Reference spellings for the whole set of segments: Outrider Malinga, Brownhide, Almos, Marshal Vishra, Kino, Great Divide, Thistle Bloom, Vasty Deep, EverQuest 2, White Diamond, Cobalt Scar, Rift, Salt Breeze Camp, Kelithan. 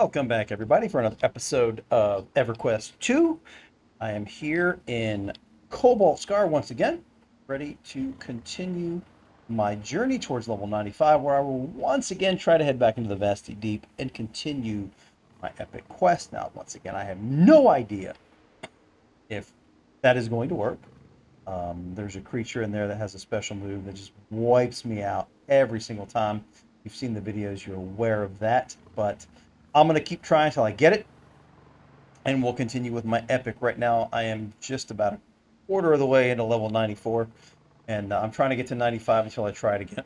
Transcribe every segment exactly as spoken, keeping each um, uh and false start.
Welcome back, everybody, for another episode of EverQuest two. I am here in Cobalt Scar once again, ready to continue my journey towards level ninety-five, where I will once again try to head back into the Vasty Deep and continue my epic quest. Now, once again, I have no idea if that is going to work. Um, there's a creature in there that has a special move that just wipes me out every single time. You've seen the videos, you're aware of that, but I'm going to keep trying until I get it, and we'll continue with my epic. Right now, I am just about a quarter of the way into level ninety-four, and uh, I'm trying to get to ninety-five until I try it again.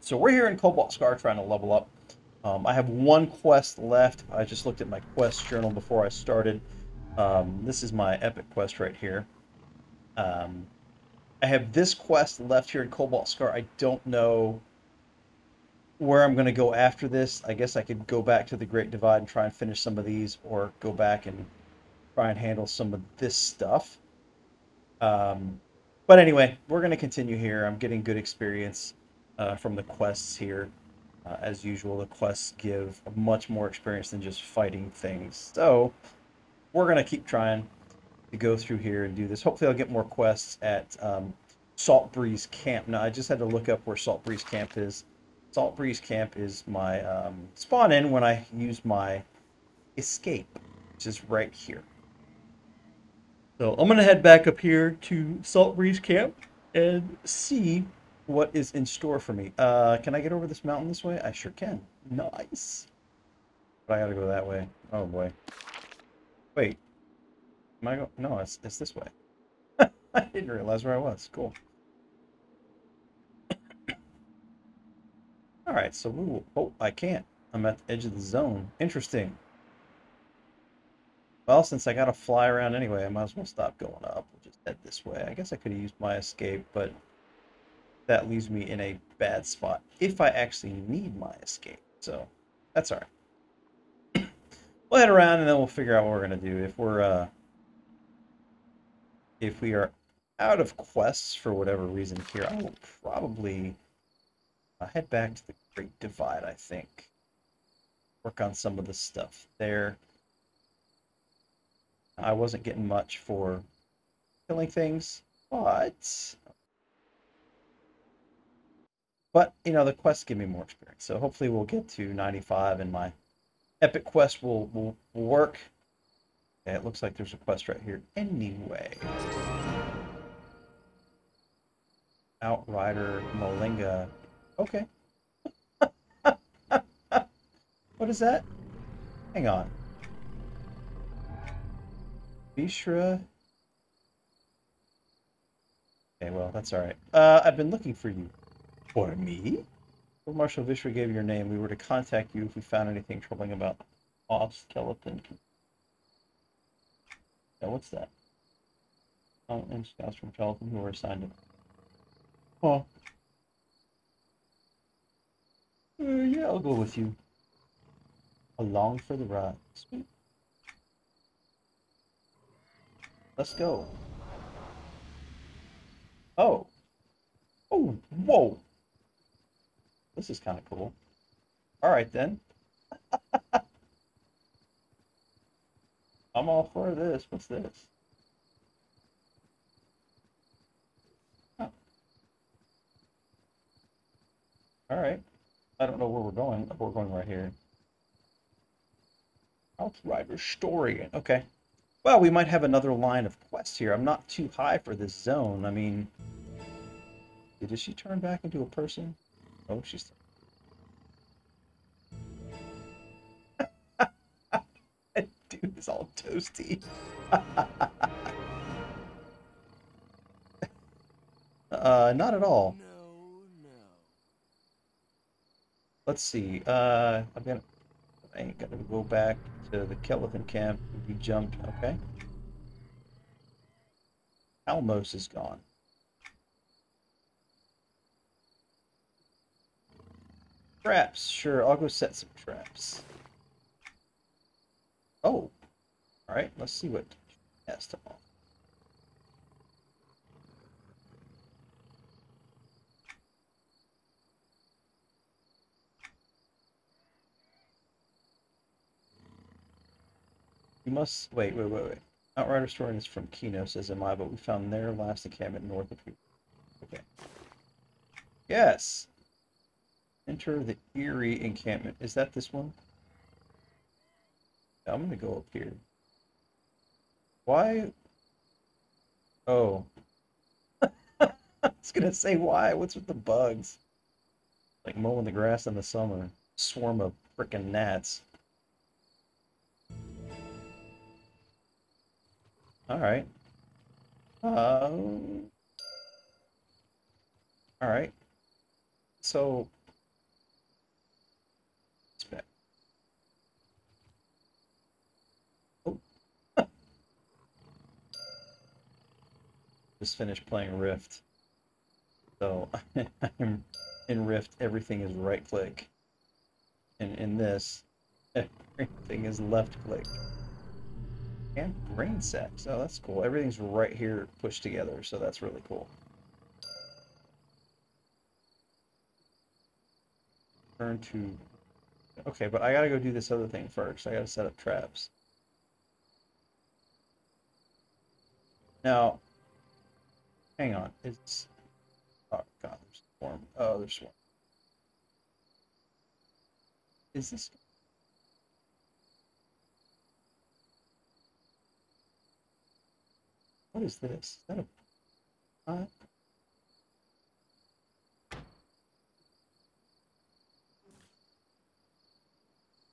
So we're here in Cobalt Scar trying to level up. Um, I have one quest left. I just looked at my quest journal before I started. Um, this is my epic quest right here. Um, I have this quest left here in Cobalt Scar. I don't know where I'm going to go after this. I guess I could go back to the Great Divide and try and finish some of these, or go back and try and handle some of this stuff. Um, but anyway, we're going to continue here. I'm getting good experience uh, from the quests here. Uh, as usual, the quests give much more experience than just fighting things. So we're going to keep trying to go through here and do this. Hopefully I'll get more quests at um, Salt Breeze Camp. Now, I just had to look up where Salt Breeze Camp is. Salt Breeze Camp is my um, spawn in when I use my escape, which is right here. So I'm going to head back up here to Salt Breeze Camp and see what is in store for me. Uh, can I get over this mountain this way? I sure can. Nice. But I got to go that way. Oh, boy. Wait. Am I go no, it's, it's this way. I didn't realize where I was. Cool. All right, so we will, oh, I can't. I'm at the edge of the zone. Interesting. Well, since I got to fly around anyway, I might as well stop going up. We'll just head this way. I guess I could have used my escape, but that leaves me in a bad spot if I actually need my escape. So that's all right. We'll head around, and then we'll figure out what we're going to do. If we're, uh, if we are out of quests for whatever reason here, I will probably I'll head back to the Great Divide, I think. Work on some of the stuff there. I wasn't getting much for killing things, but... But, you know, the quests give me more experience. So hopefully we'll get to ninety-five, and my epic quest will, will, will work. Yeah, it looks like there's a quest right here anyway. Outrider Malinga... Okay. What is that? Hang on. Vishra. Okay, well, that's all right. Uh, I've been looking for you. For me? Well, Marshal Vishra gave your name. We were to contact you if we found anything troubling about off skeleton. Now, what's that? Oh, and scouts from Kelithan who were assigned to. Oh. Uh, yeah, I'll go with you. Along for the ride. Sweet. Let's go. Oh. Oh, whoa. This is kind of cool. Alright then. I'm all for this. What's this? Huh. Alright. I don't know where we're going, but we're going right here. Outrider Story. Okay. Well, we might have another line of quests here. I'm not too high for this zone. I mean, did she turn back into a person? Oh, she's... Dude, it's all toasty. uh, not at all. Let's see, uh, I'm gonna, I ain't gonna go back to the Kelithan camp. We jumped, okay. Almos is gone. Traps, sure, I'll go set some traps. Oh, alright, let's see what has to offer. We must... Wait, wait, wait, wait. Outrider story is from Kino, says M I, but we found their last encampment north of here. Okay. Yes! Enter the Eerie encampment. Is that this one? I'm gonna go up here. Why? Oh. I was gonna say why? What's with the bugs? Like mowing the grass in the summer. Swarm of frickin' gnats. Alright. Um... Alright. So... It's back. Oh. Just finished playing Rift. So, I'm... In Rift, everything is right-click. And in this, everything is left-click. And brain sacks. Oh, that's cool. Everything's right here pushed together, so that's really cool. Turn to... Okay, but I gotta go do this other thing first. I gotta set up traps. Now... Hang on. It's... Oh, God, there's a swarm. Oh, there's a swarm. Is this... What is this? Is that a pot?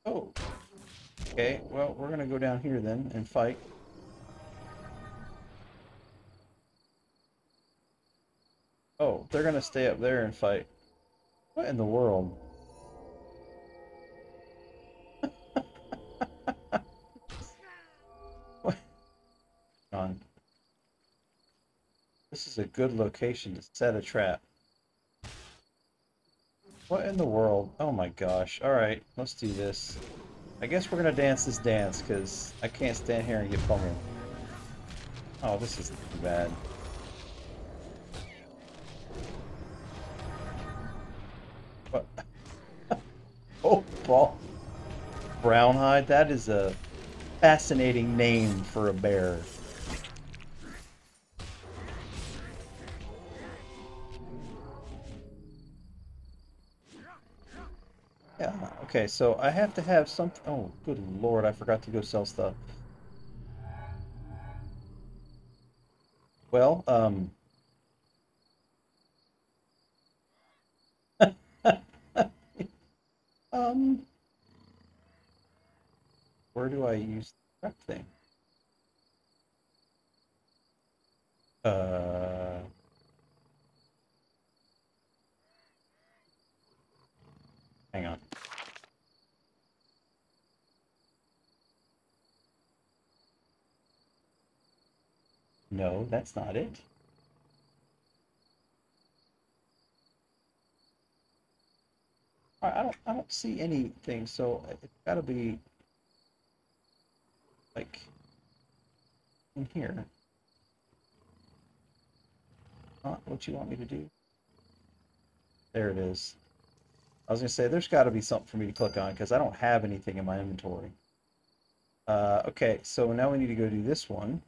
Oh. Okay, well, we're gonna go down here then and fight. Oh, they're gonna stay up there and fight. What in the world? What? Gone. This is a good location to set a trap. What in the world? Oh my gosh. Alright, let's do this. I guess we're gonna dance this dance, because I can't stand here and get pummeled. Oh, this is too bad. What? Oh, ball. Brownhide? That is a fascinating name for a bear. Yeah, okay, so I have to have something. Oh, good lord, I forgot to go sell stuff. Well, um... um... Where do I use the prep thing? Uh... Hang on. No, that's not it. I don't. I don't see anything. So it's got to be like in here. Not what you want me to do. There it is. I was going to say, there's got to be something for me to click on, because I don't have anything in my inventory. Uh, okay, so now we need to go do this one.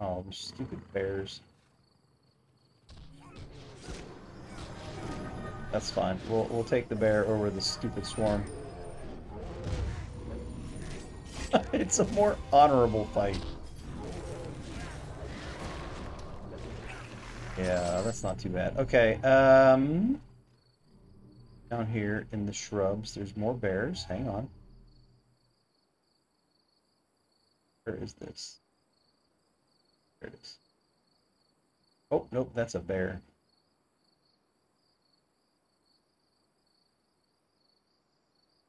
Oh, those stupid bears. That's fine. We'll, we'll take the bear over the stupid swarm. It's a more honorable fight. Yeah, that's not too bad. Okay, um... down here in the shrubs, there's more bears. Hang on. Where is this? There it is. Oh, nope, that's a bear.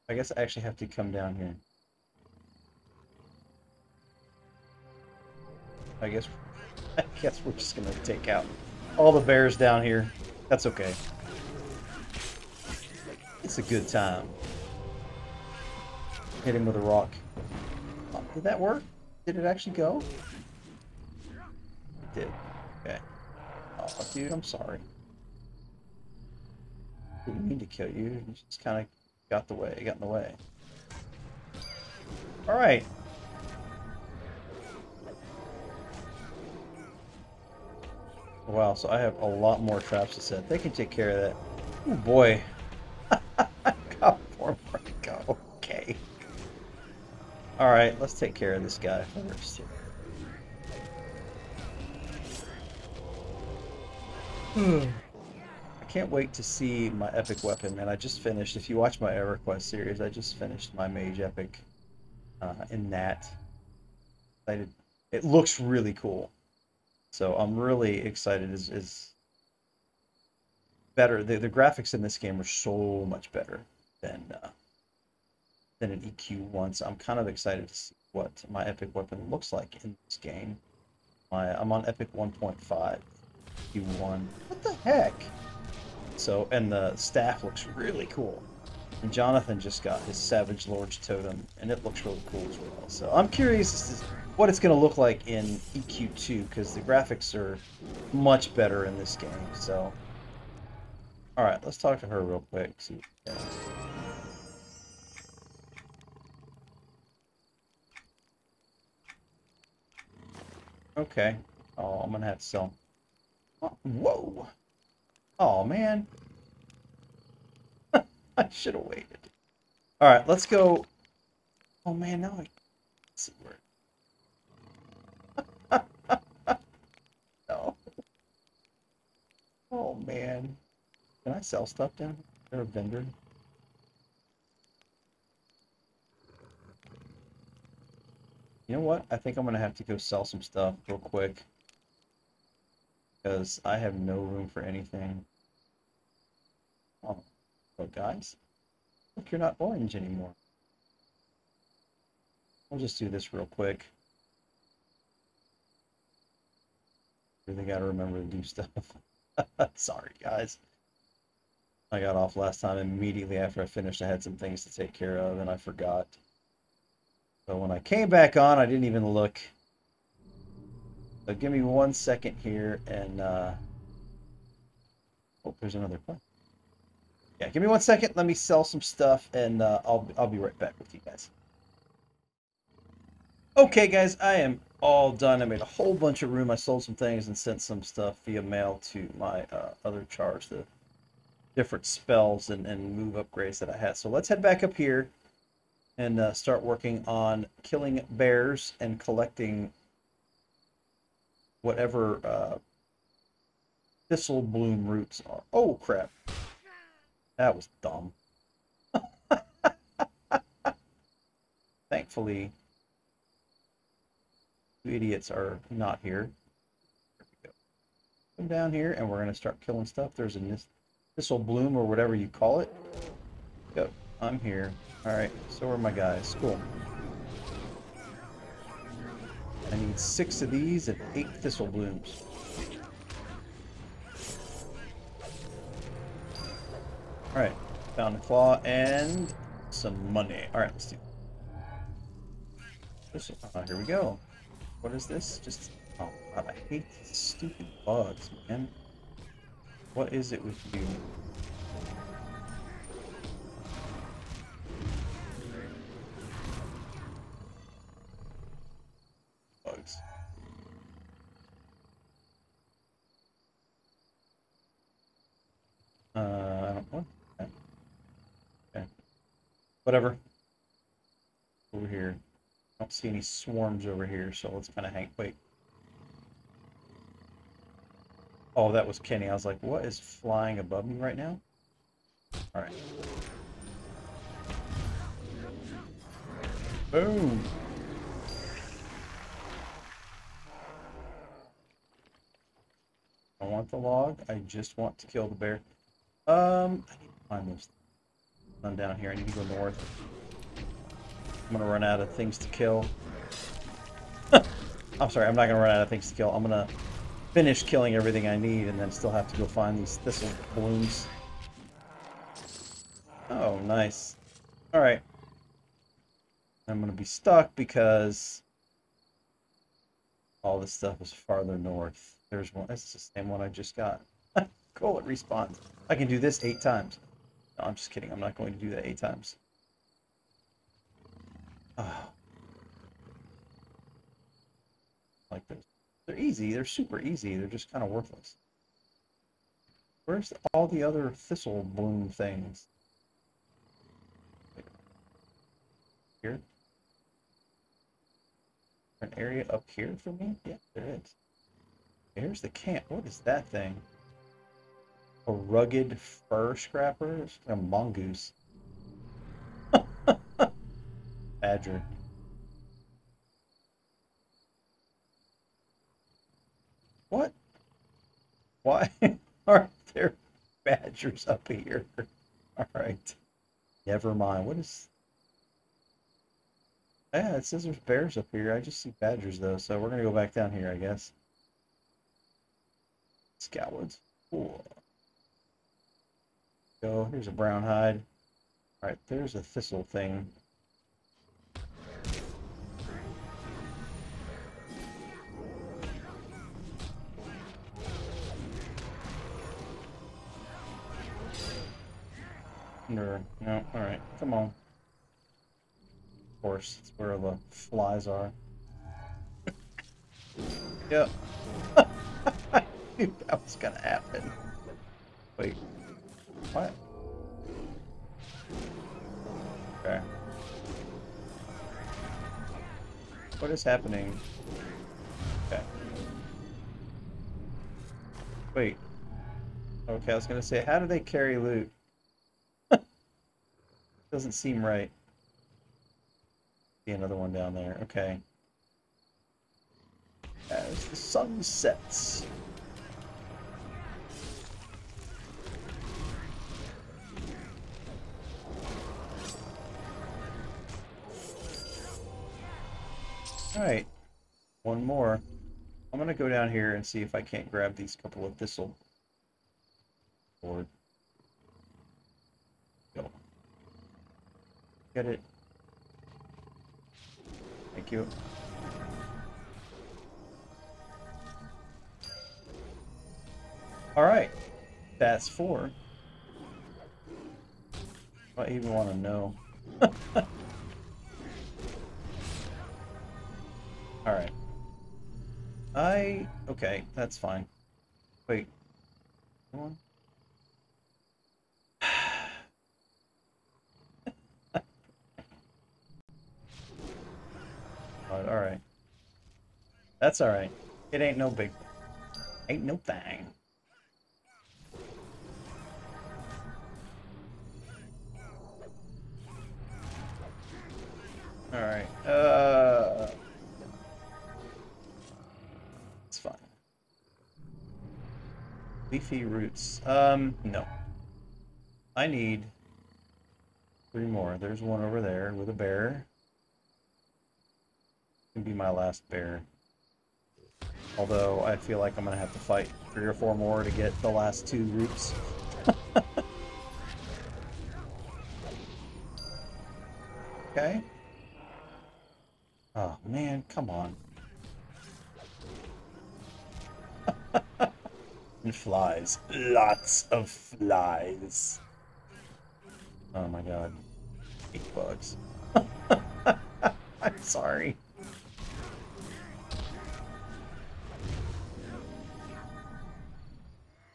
I guess I actually have to come down here. I guess, I guess we're just gonna take out all the bears down here. That's okay. It's a good time. Hit him with a rock. Oh, did that work? Did it actually go? It did. Okay. Oh, dude, I'm sorry. Didn't mean to kill you. You just kind of got the way. Got in the way. All right. Wow, so I have a lot more traps to set. They can take care of that. Oh boy. I got four more to go. Okay. Alright, let's take care of this guy first. Hmm. I can't wait to see my epic weapon, man. I just finished, if you watch my EverQuest series, I just finished my mage epic uh, in that. I did, it looks really cool. So I'm really excited. Is is better. The the graphics in this game are so much better than uh, than an E Q one. So I'm kind of excited to see what my epic weapon looks like in this game. My I'm on epic one point five, E Q one. What the heck? So and the staff looks really cool. And Jonathan just got his Savage Lord's totem, and it looks really cool as well. So I'm curious as to what it's going to look like in E Q two, because the graphics are much better in this game. So, all right, let's talk to her real quick. See what she does. Okay. Oh, I'm gonna have to sell. Oh, whoa! Oh man. I should have waited. All right, let's go. Oh man, now I can't see where. No. Oh man, can I sell stuff down here? Is there a vendor? You know what? I think I'm gonna have to go sell some stuff real quick because I have no room for anything. Oh. Guys, look, you're not orange anymore. I'll just do this real quick. Really got to remember to do stuff. Sorry, guys. I got off last time. Immediately after I finished, I had some things to take care of, and I forgot. So when I came back on, I didn't even look. So give me one second here, and uh, oh, there's another one. Yeah, give me one second. Let me sell some stuff, and uh, I'll I'll be right back with you guys. Okay, guys, I am all done. I made a whole bunch of room. I sold some things and sent some stuff via mail to my uh, other charge, the different spells and and move upgrades that I had. So let's head back up here and uh, start working on killing bears and collecting whatever uh, thistle bloom roots are. Oh crap. That was dumb. Thankfully, the idiots are not here. There we go. Come down here, and we're gonna start killing stuff. There's a thistle bloom or whatever you call it. Go. I'm here. All right. So are my guys. Cool. I need six of these and eight thistle blooms. Alright, found a claw and some money. Alright, let's do this. Oh, here we go. What is this? Just, oh god, I hate these stupid bugs, man. What is it with you? Bugs. Uh, I don't know. Whatever. Over here. I don't see any swarms over here, so let's kind of hang. Wait. Oh, that was Kenny. I was like, what is flying above me right now? Alright. Boom! I want the log. I just want to kill the bear. Um, I need to find this. I'm down here. I need to go north. I'm gonna run out of things to kill. I'm sorry, I'm not gonna run out of things to kill. I'm gonna finish killing everything I need and then still have to go find these thistle blooms. Oh, nice. Alright. I'm gonna be stuck because all this stuff is farther north. There's one. That's the same one I just got. Cool, it respawns. I can do this eight times. No, I'm just kidding. I'm not going to do that eight times. Oh. Like those They're easy. They're super easy. They're just kind of worthless. Where's all the other thistle bloom things? Here? An area up here for me? Yeah, there is. Here's the camp. What is that thing? A rugged fur scrapper? It's a mongoose. Badger. What? Why aren't there badgers up here? Alright. Never mind. What is... Yeah, it says there's bears up here. I just see badgers, though, so we're going to go back down here, I guess. Scoutwoods. Cool. Go. Here's a brownhide. Alright, there's a thistle thing. No, no. Alright, come on. Of course, it's where the flies are. Yep. I knew that was gonna happen. Wait. What? Okay. What is happening? Okay. Wait. Okay, I was gonna say, how do they carry loot? Doesn't seem right. Another one down there. Okay. As the sun sets. Alright. One more. I'm gonna go down here and see if I can't grab these couple of thistle. Or... Go. Get it. Thank you. Alright. That's four. I even want to know. Alright. I... Okay, that's fine. Wait. Come on. Alright. That's alright. It ain't no big... Ain't no thing. Alright. Uh... It's fine. Leafy roots. Um, no. I need... Three more. There's one over there with a bear. Can be my last bear. Although I feel like I'm gonna have to fight three or four more to get the last two roots. Okay. Oh man, come on. And flies. Lots of flies. Oh my god. Eight bugs. I'm sorry.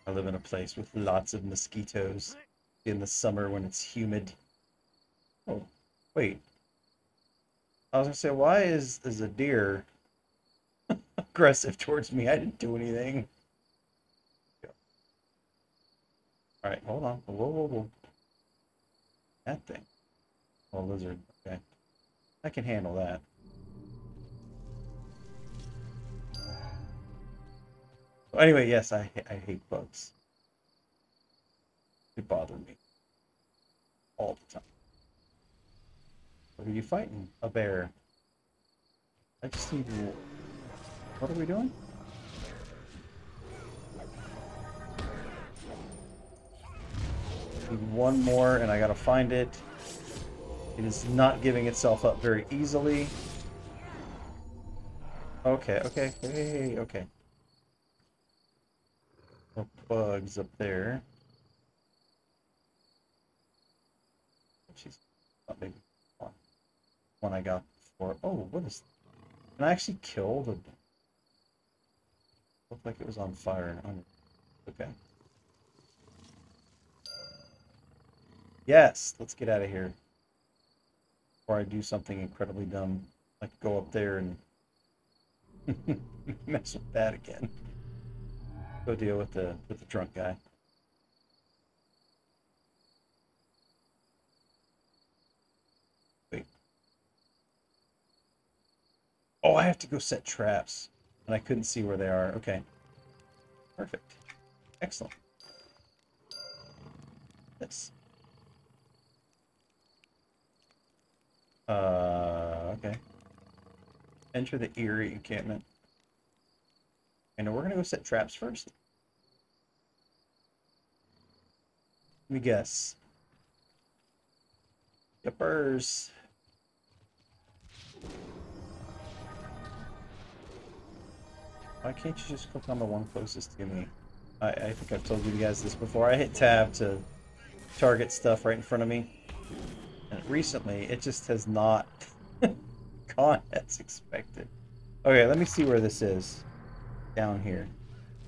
I live in a place with lots of mosquitoes in the summer when it's humid. Oh, wait. I was gonna say, why is, is a deer aggressive towards me? I didn't do anything. Alright, hold on. Whoa, whoa, whoa. That thing. Oh, lizard. Okay. I can handle that. Anyway, yes, I, I hate bugs. They bother me. All the time. What are you fighting? A bear. I just need to... What are we doing? I need one more and I gotta find it. It is not giving itself up very easily. Okay, okay, hey, okay. More bugs up there. She's not big. One I got before. Oh, what is? Can I actually kill the? Looked like it was on fire. Okay. Yes, let's get out of here. Before I do something incredibly dumb, like go up there and mess with that again. Go deal with the with the drunk guy. Wait. Oh, I have to go set traps, and I couldn't see where they are. Okay. Perfect. Excellent. This. Uh, okay. Enter the eerie encampment. And we're gonna go set traps first. Let me guess. Yippers. Why can't you just click on the one closest to me? I, I think I've told you guys this before. I hit tab to target stuff right in front of me. And recently, it just has not gone as expected. Okay, let me see where this is. Down here.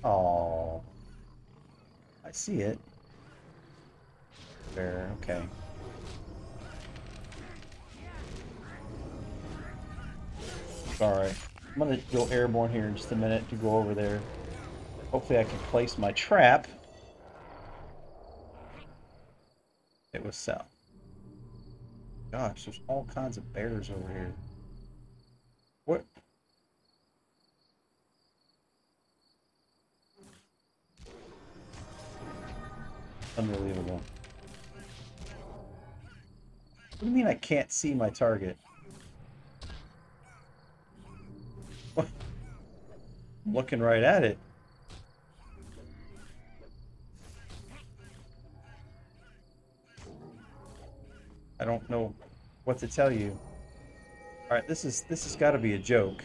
Oh, I see it. There, okay. Sorry. I'm gonna go airborne here in just a minute to go over there. Hopefully I can place my trap. It was south. Gosh, there's all kinds of bears over here. What? Unbelievable. What do you mean I can't see my target? What? I'm looking right at it. I don't know what to tell you. All right, this is this has got to be a joke.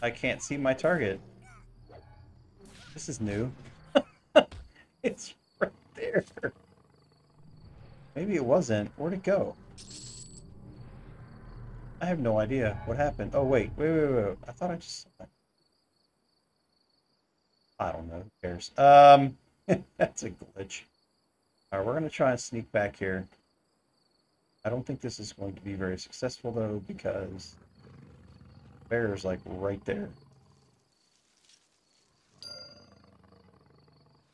I can't see my target. This is new. It's right there. Maybe it wasn't. Where'd it go? I have no idea what happened. Oh wait, wait, wait, wait. I thought I just. I don't know. Who cares? Um, that's a glitch. Alright, we're going to try and sneak back here. I don't think this is going to be very successful, though, because the bear is, like, right there.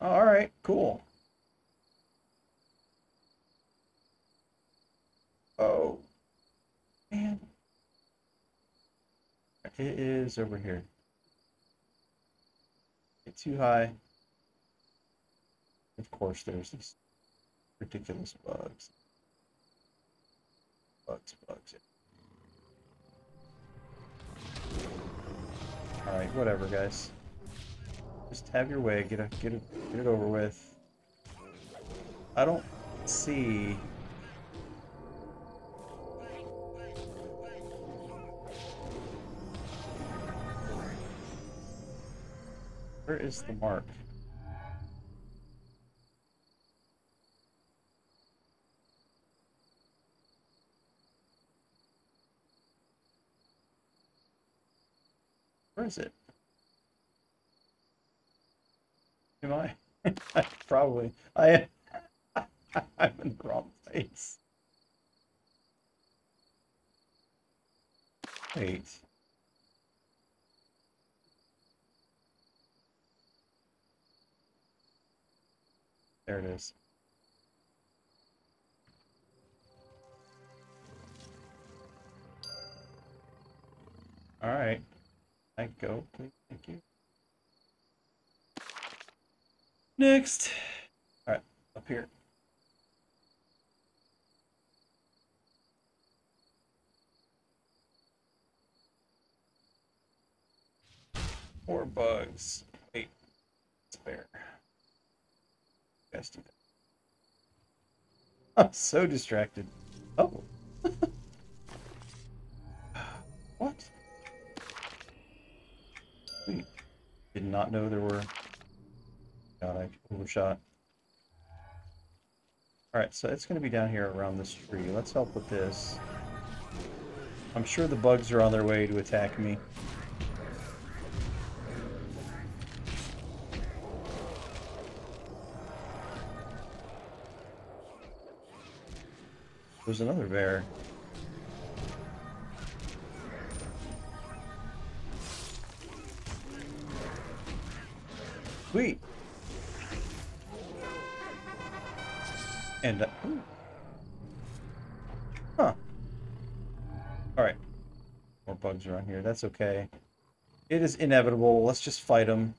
Alright, cool. Oh, man. It is over here. It's too high. Of course, there's this. Ridiculous bugs. Bugs, bugs. Alright, whatever, guys. Just have your way. Get, a, get, a, get it over with. I don't see... Where is the mark? Where is it? Am I? Probably. I am. I'm in the wrong place. Wait. There it is. All right. I go, please. Thank you. Next. All right, up here. More bugs. Wait, it's bear. Best of it. I'm so distracted. Oh. What? We did not know there were... God, I overshot. Alright, so it's going to be down here around this tree. Let's help with this. I'm sure the bugs are on their way to attack me. There's another bear. Sweet. And uh, huh. All right. More bugs around here. That's okay. It is inevitable. Let's just fight them.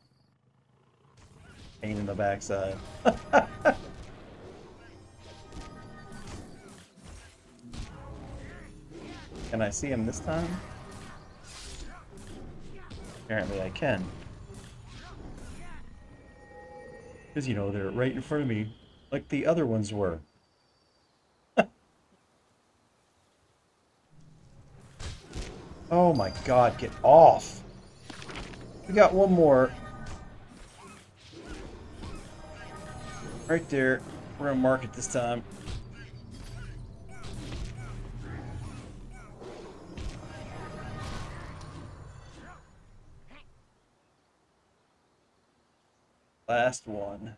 Pain in the backside. Can I see him this time? Apparently I can. Because, you know, they're right in front of me, like the other ones were. Oh my god, get off! We got one more. Right there. We're gonna mark it this time. Last one.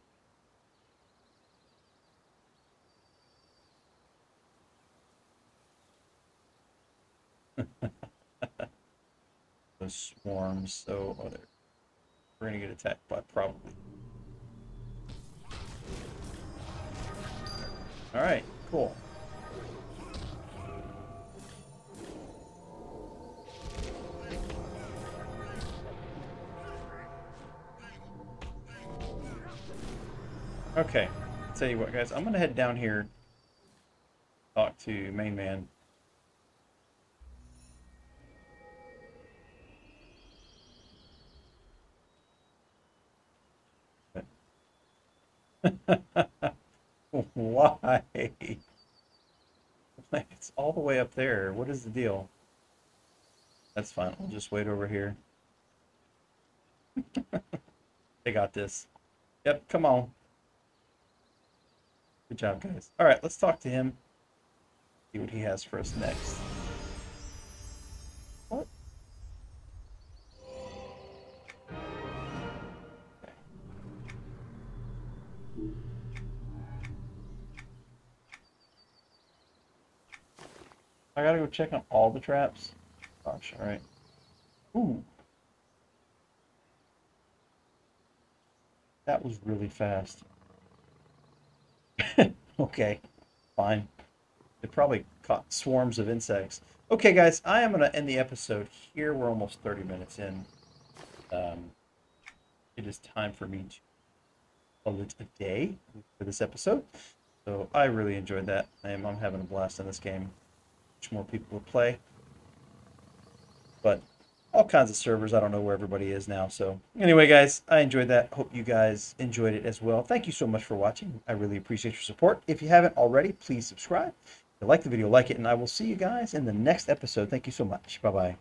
Those swarms, so oh, we're gonna get attacked by probably. All right, cool. Okay, tell you what, guys, I'm gonna head down here, talk to main man. Why? Like, it's all the way up there. What is the deal? That's fine. I'll just wait over here. They got this. Yep, come on. Good job, guys. All right, let's talk to him. See what he has for us next. What? I gotta go check on all the traps. Gosh, alright. Ooh. That was really fast. Okay, fine. It probably caught swarms of insects. Okay, guys, I am gonna end the episode here. We're almost thirty minutes in. Um, it is time for me to call it a day for this episode. So I really enjoyed that. I am, I'm having a blast in this game. More people to play, but all kinds of servers. I don't know where everybody is now. So anyway, guys, I enjoyed that. Hope you guys enjoyed it as well. Thank you so much for watching. I really appreciate your support. If you haven't already, please subscribe. If you like the video, like it, and I will see you guys in the next episode. Thank you so much. Bye bye.